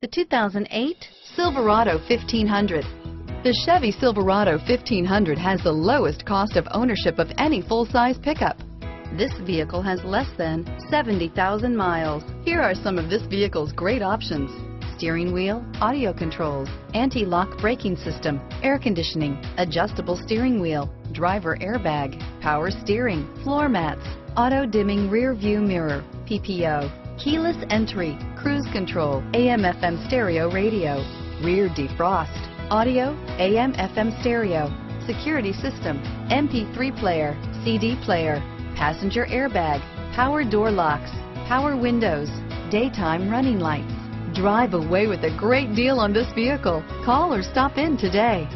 The 2008 Silverado 1500. The Chevy Silverado 1500 has the lowest cost of ownership of any full-size pickup. This vehicle has less than 70,000 miles. Here are some of this vehicle's great options: steering wheel audio controls, anti-lock braking system, air conditioning, adjustable steering wheel, driver airbag, power steering, floor mats, auto dimming rear view mirror, PPO, keyless entry, cruise control, AM/FM stereo radio, rear defrost, audio, AM/FM stereo, security system, MP3 player, CD player, passenger airbag, power door locks, power windows, daytime running lights. Drive away with a great deal on this vehicle. Call or stop in today.